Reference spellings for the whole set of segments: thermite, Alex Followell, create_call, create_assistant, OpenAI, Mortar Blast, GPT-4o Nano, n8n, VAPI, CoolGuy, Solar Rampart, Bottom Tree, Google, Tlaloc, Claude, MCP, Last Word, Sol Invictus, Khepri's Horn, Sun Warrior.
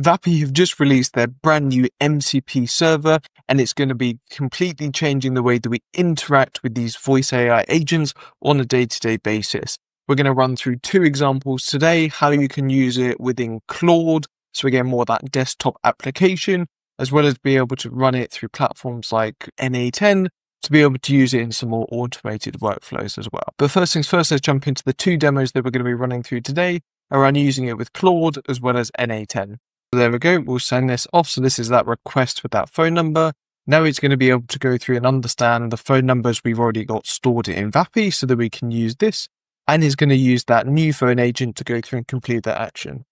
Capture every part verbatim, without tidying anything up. VAPI have just released their brand new M C P server, and it's going to be completely changing the way that we interact with these voice A I agents on a day-to-day basis. We're going to run through two examples today, how you can use it within Claude, so again, more of that desktop application, as well as be able to run it through platforms like N A ten to be able to use it in some more automated workflows as well. But first things first, let's jump into the two demos that we're going to be running through today around using it with Claude as well as N A ten. There we go, we'll send this off. So this is that request for that phone number. Now it's going to be able to go through and understand the phone numbers we've already got stored in VAPI so that we can use this, and is going to use that new phone agent to go through and complete that action.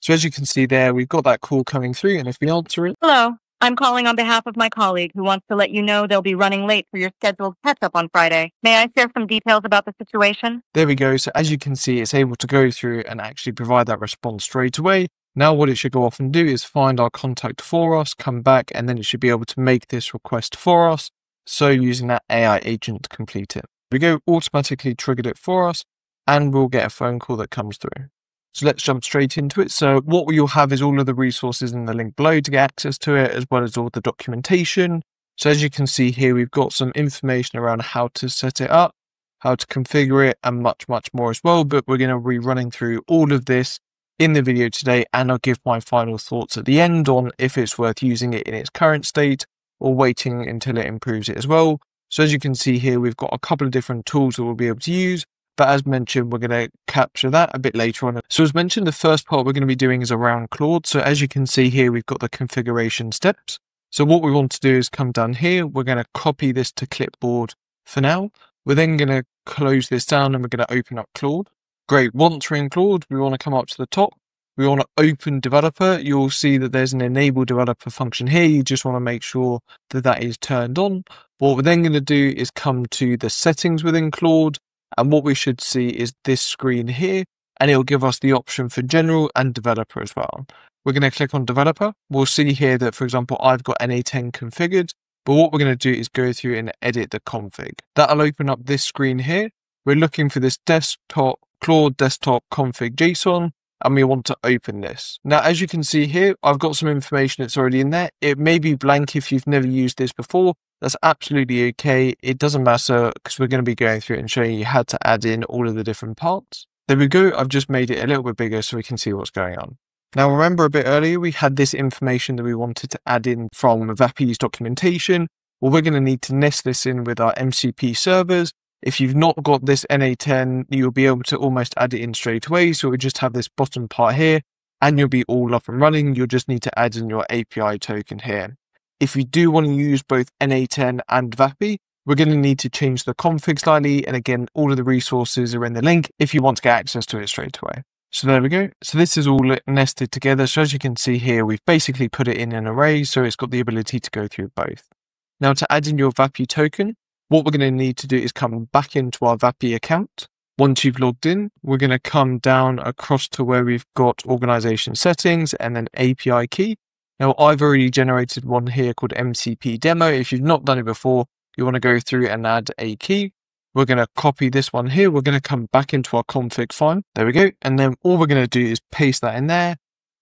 So as you can see there, we've got that call coming through, and if we answer it. Hello, I'm calling on behalf of my colleague who wants to let you know they'll be running late for your scheduled catch-up on Friday. May I share some details about the situation? There we go. So as you can see, it's able to go through and actually provide that response straight away. Now what it should go off and do is find our contact for us, come back, and then it should be able to make this request for us. So using that A I agent to complete it. We go automatically triggered it for us, and we'll get a phone call that comes through. So let's jump straight into it. So what you'll have is all of the resources in the link below to get access to it, as well as all the documentation. So as you can see here, we've got some information around how to set it up, how to configure it, and much, much more as well. But we're going to be running through all of this in the video today, and I'll give my final thoughts at the end on if it's worth using it in its current state or waiting until it improves it as well. So as you can see here, we've got a couple of different tools that we'll be able to use, but as mentioned, we're going to capture that a bit later on. So as mentioned, the first part we're going to be doing is around Claude. So as you can see here, we've got the configuration steps. So what we want to do is come down here. We're going to copy this to clipboard for now. We're then going to close this down and we're going to open up Claude. Great, once we're in Claude, we want to come up to the top. We want to open developer. You'll see that there's an enable developer function here. You just want to make sure that that is turned on. What we're then going to do is come to the settings within Claude. And what we should see is this screen here, and it'll give us the option for general and developer as well. We're going to click on developer. We'll see here that, for example, I've got N A ten configured, but what we're going to do is go through and edit the config. That'll open up this screen here. We're looking for this desktop Claude desktop config JSON, and we want to open this. Now, as you can see here, I've got some information that's already in there. It may be blank if you've never used this before. That's absolutely okay. It doesn't matter because we're going to be going through it and showing you how to add in all of the different parts. There we go. I've just made it a little bit bigger so we can see what's going on. Now, remember a bit earlier, we had this information that we wanted to add in from VAPI's documentation. Well, we're going to need to nest this in with our M C P servers. If you've not got this N A ten, you'll be able to almost add it in straight away. So we just have this bottom part here and you'll be all up and running. You'll just need to add in your A P I token here. If you do want to use both N A ten and VAPI, we're going to need to change the config slightly. And again, all of the resources are in the link if you want to get access to it straight away. So there we go. So this is all nested together. So as you can see here, we've basically put it in an array. So it's got the ability to go through both. Now to add in your VAPI token, what we're going to need to do is come back into our VAPI account. Once you've logged in, we're going to come down across to where we've got organization settings and then A P I key. Now, I've already generated one here called M C P demo. If you've not done it before, you want to go through and add a key. We're going to copy this one here. We're going to come back into our config file. There we go. And then all we're going to do is paste that in there.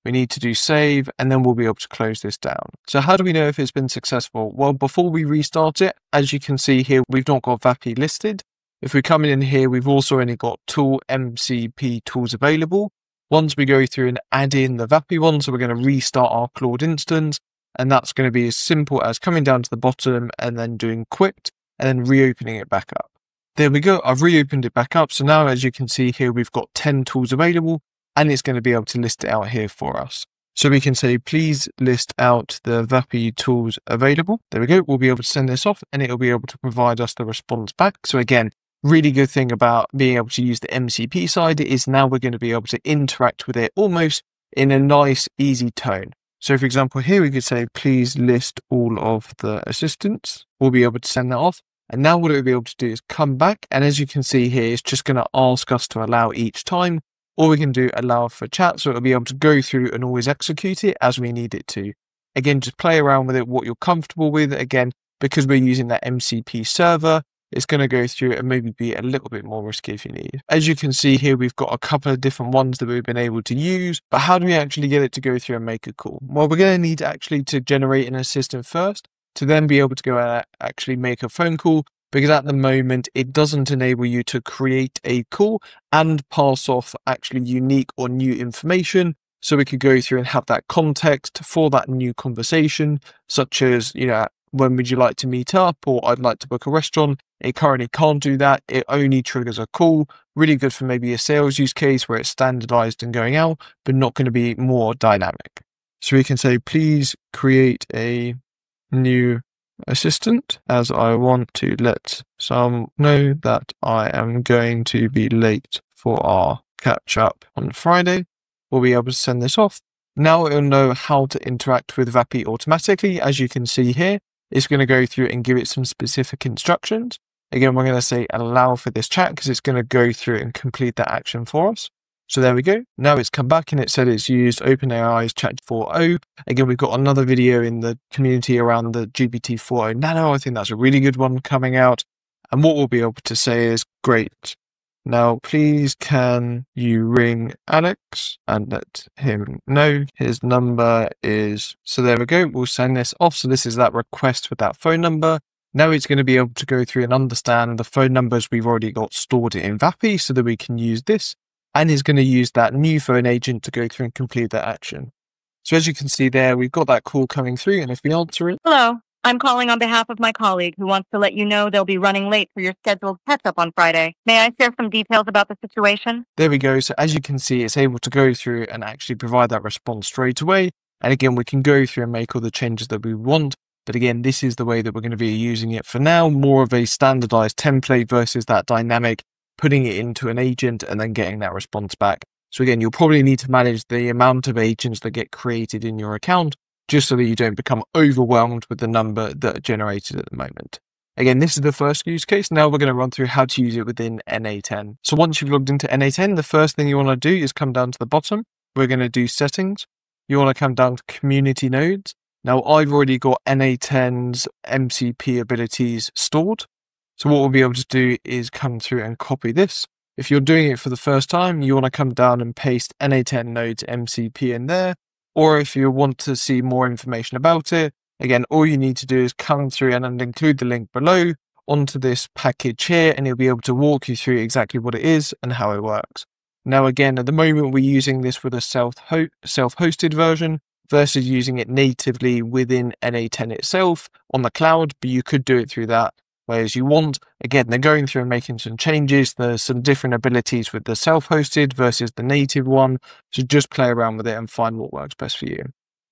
We need to do save, and then we'll be able to close this down. So how do we know if it's been successful? Well, before we restart it, as you can see here, we've not got VAPI listed. If we come in here, we've also only got two M C P tools available. Once we go through and add in the VAPI one, so we're going to restart our Claude instance, and that's going to be as simple as coming down to the bottom and then doing quit and then reopening it back up. There we go. I've reopened it back up. So now, as you can see here, we've got ten tools available, and it's going to be able to list it out here for us. So we can say, please list out the VAPI tools available. There we go. We'll be able to send this off and it'll be able to provide us the response back. So again, really good thing about being able to use the M C P side is now we're going to be able to interact with it almost in a nice, easy tone. So for example, here we could say, please list all of the assistants. We'll be able to send that off. And now what it'll be able to do is come back. And as you can see here, it's just going to ask us to allow each time. Or we can do allow for chat, so it'll be able to go through and always execute it as we need it to. Again, just play around with it, what you're comfortable with. Again, because we're using that M C P server, it's going to go through and maybe be a little bit more risky if you need. As you can see here, we've got a couple of different ones that we've been able to use, but how do we actually get it to go through and make a call? Well, we're going to need actually to generate an assistant first to then be able to go and actually make a phone call, because at the moment it doesn't enable you to create a call and pass off actually unique or new information. So we could go through and have that context for that new conversation, such as, you know, when would you like to meet up, or I'd like to book a restaurant. It currently can't do that. It only triggers a call. Really good for maybe a sales use case where it's standardized and going out, but not going to be more dynamic. So we can say, please create a new assistant, as I want to let some know that I am going to be late for our catch up on Friday. We'll be able to send this off. Now it'll know how to interact with VAPI automatically. As you can see here, it's going to go through and give it some specific instructions. Again, we're going to say allow for this chat because it's going to go through and complete that action for us. So there we go. Now it's come back and it said it's used OpenAI's Chat four o. Again, we've got another video in the community around the G P T four o Nano. I think that's a really good one coming out. And what we'll be able to say is, great. Now, please can you ring Alex and let him know his number is... So there we go. We'll send this off. So this is that request with that phone number. Now it's going to be able to go through and understand the phone numbers we've already got stored in VAPI so that we can use this. And is going to use that new phone agent to go through and complete that action. So as you can see there, we've got that call coming through. And if we answer it... Hello, I'm calling on behalf of my colleague who wants to let you know they'll be running late for your scheduled catch-up on Friday. May I share some details about the situation? There we go. So as you can see, it's able to go through and actually provide that response straight away. And again, we can go through and make all the changes that we want. But again, this is the way that we're going to be using it for now, more of a standardized template versus that dynamic, putting it into an agent and then getting that response back. So again, you'll probably need to manage the amount of agents that get created in your account, just so that you don't become overwhelmed with the number that are generated at the moment. Again, this is the first use case. Now we're going to run through how to use it within N A ten. So once you've logged into N A ten, the first thing you want to do is come down to the bottom. We're going to do settings. You want to come down to community nodes. Now I've already got N A ten's M C P abilities stored. So what we'll be able to do is come through and copy this. If you're doing it for the first time, you want to come down and paste N A ten nodes M C P in there. Or if you want to see more information about it, again, all you need to do is come through and include the link below onto this package here, and it'll be able to walk you through exactly what it is and how it works. Now, again, at the moment, we're using this with a self-ho- self-hosted version versus using it natively within N A ten itself on the cloud, but you could do it through that way as you want. Again, they're going through and making some changes. There's some different abilities with the self-hosted versus the native one. So just play around with it and find what works best for you.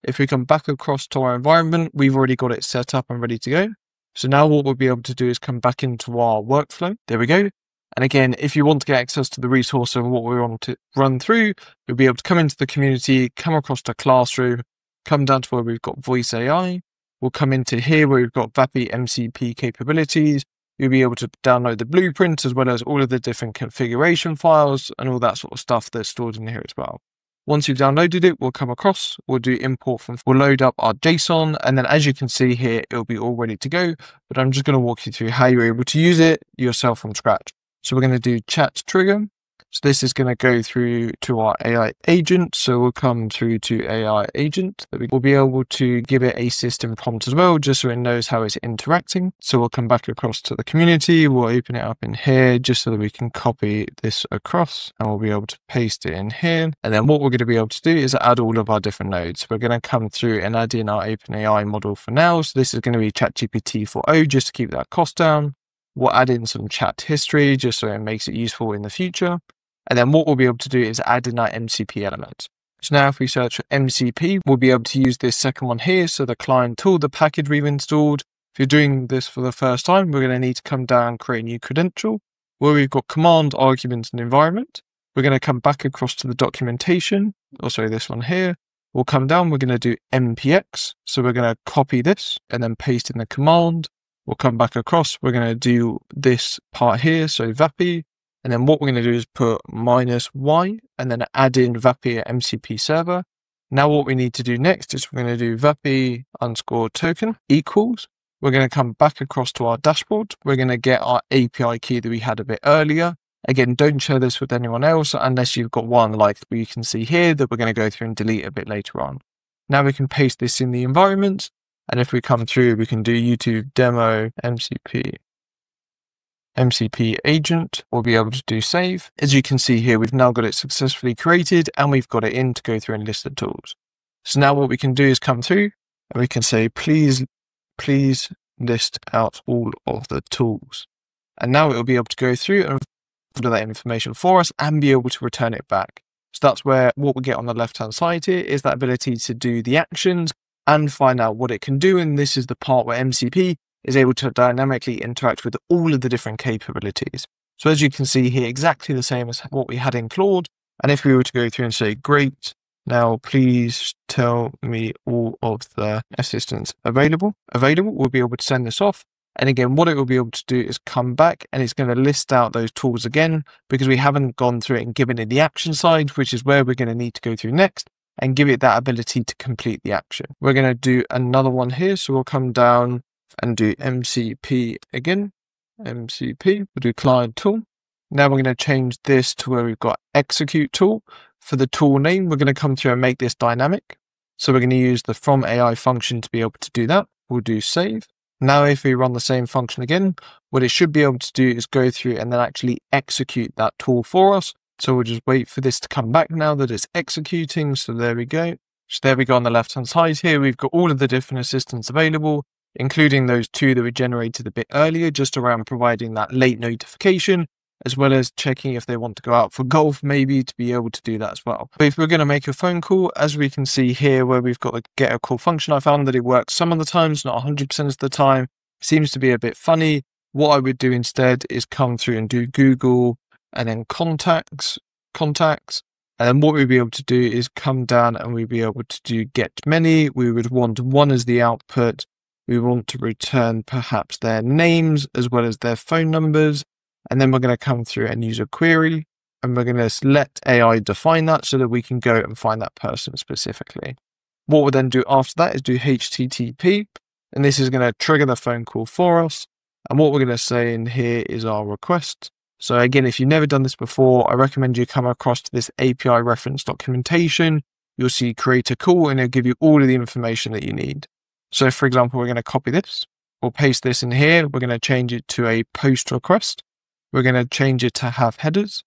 If we come back across to our environment, we've already got it set up and ready to go. So now what we'll be able to do is come back into our workflow. There we go. And again, if you want to get access to the resource of what we want to run through, you'll be able to come into the community, come across to Classroom, come down to where we've got Voice A I. We'll come into here where we've got VAPI M C P capabilities. You'll be able to download the blueprint as well as all of the different configuration files and all that sort of stuff that's stored in here as well. Once you've downloaded it, we'll come across, we'll do import from, we'll load up our JSON. And then as you can see here, it'll be all ready to go, but I'm just going to walk you through how you're able to use it yourself from scratch. So we're going to do chat trigger. So this is going to go through to our A I agent. So we'll come through to A I agent. We'll be able to give it a system prompt as well, just so it knows how it's interacting. So we'll come back across to the community. We'll open it up in here just so that we can copy this across and we'll be able to paste it in here. And then what we're going to be able to do is add all of our different nodes. We're going to come through and add in our OpenAI model for now. So this is going to be Chat G P T four o just to keep that cost down. We'll add in some chat history just so it makes it useful in the future. And then what we'll be able to do is add in that M C P element. So now if we search for M C P, we'll be able to use this second one here. So the client tool, the package we've installed. If you're doing this for the first time, we're going to need to come down, create a new credential where we've got command, arguments, and environment. We're going to come back across to the documentation. Also this one here. We'll come down, we're going to do M P X. So we're going to copy this and then paste in the command. We'll come back across. We're going to do this part here. So VAPI. And then what we're going to do is put minus Y and then add in VAPI M C P server. Now what we need to do next is we're going to do VAPI underscore token equals. We're going to come back across to our dashboard. We're going to get our A P I key that we had a bit earlier. Again, don't share this with anyone else unless you've got one like we can see here that we're going to go through and delete a bit later on. Now we can paste this in the environment. And if we come through, we can do YouTube demo M C P. M C P agent, we'll be able to do save. As you can see here, we've now got it successfully created and we've got it in to go through and list the tools. So now what we can do is come through and we can say, please, please list out all of the tools. And now it will be able to go through and do that information for us and be able to return it back. So that's where what we get on the left-hand side here is that ability to do the actions and find out what it can do. And this is the part where M C P is able to dynamically interact with all of the different capabilities. So as you can see here, exactly the same as what we had in Claude. And if we were to go through and say, great, now please tell me all of the assistants available, available, we'll be able to send this off. And again, what it will be able to do is come back and it's going to list out those tools again, because we haven't gone through it and given it the action side, which is where we're going to need to go through next and give it that ability to complete the action. We're going to do another one here. So we'll come down and do M C P again, M C P, we'll do client tool. Now we're going to change this to where we've got execute tool. For the tool name, we're going to come through and make this dynamic. So we're going to use the from A I function to be able to do that. We'll do save. Now, if we run the same function again, what it should be able to do is go through and then actually execute that tool for us. So we'll just wait for this to come back now that it's executing. So there we go. So there we go on the left-hand side here, we've got all of the different assistants available, including those two that we generated a bit earlier, just around providing that late notification, as well as checking if they want to go out for golf, maybe to be able to do that as well. But if we're going to make a phone call, as we can see here, where we've got the get a call function, I found that it works some of the times, not one hundred percent of the time. It seems to be a bit funny. What I would do instead is come through and do Google and then contacts, contacts. And then what we'd be able to do is come down and we'd be able to do get many. We would want one as the output. We want to return perhaps their names as well as their phone numbers. And then we're going to come through and use a query and we're going to let A I define that so that we can go and find that person specifically. What we'll then do after that is do H T T P. And this is going to trigger the phone call for us. And what we're going to say in here is our request. So again, if you've never done this before, I recommend you come across to this A P I reference documentation. You'll see create a call and it'll give you all of the information that you need. So for example, we're going to copy this, we'll paste this in here. We're going to change it to a post request. We're going to change it to have headers.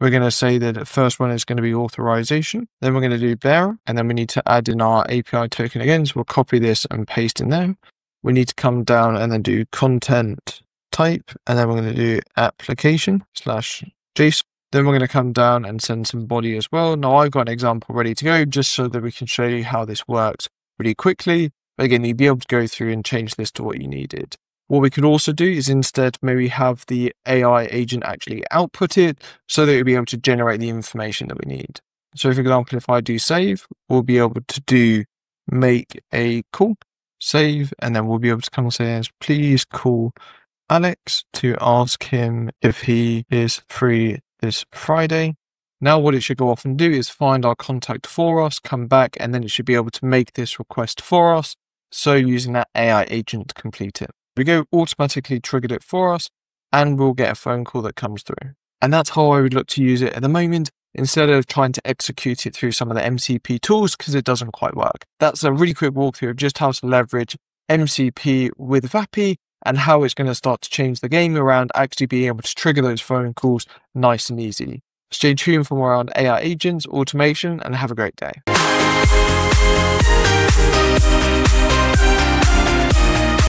We're going to say that the first one is going to be authorization. Then we're going to do bearer. And then we need to add in our A P I token again. So we'll copy this and paste in there. We need to come down and then do content type. And then we're going to do application slash JSON. Then we're going to come down and send some body as well. Now I've got an example ready to go just so that we can show you how this works pretty quickly. But again, you'd be able to go through and change this to what you needed. What we could also do is instead maybe have the A I agent actually output it so that it'll be able to generate the information that we need. So for example, if I do save, we'll be able to do make a call, save, and then we'll be able to come and say, please call Alex to ask him if he is free this Friday. Now what it should go off and do is find our contact for us, come back, and then it should be able to make this request for us. So using that A I agent to complete it. We go automatically triggered it for us and we'll get a phone call that comes through. And that's how I would look to use it at the moment, instead of trying to execute it through some of the M C P tools because it doesn't quite work. That's a really quick walkthrough of just how to leverage M C P with VAPI and how it's going to start to change the game around actually being able to trigger those phone calls nice and easy. Stay tuned for more on A I agents, automation, and have a great day.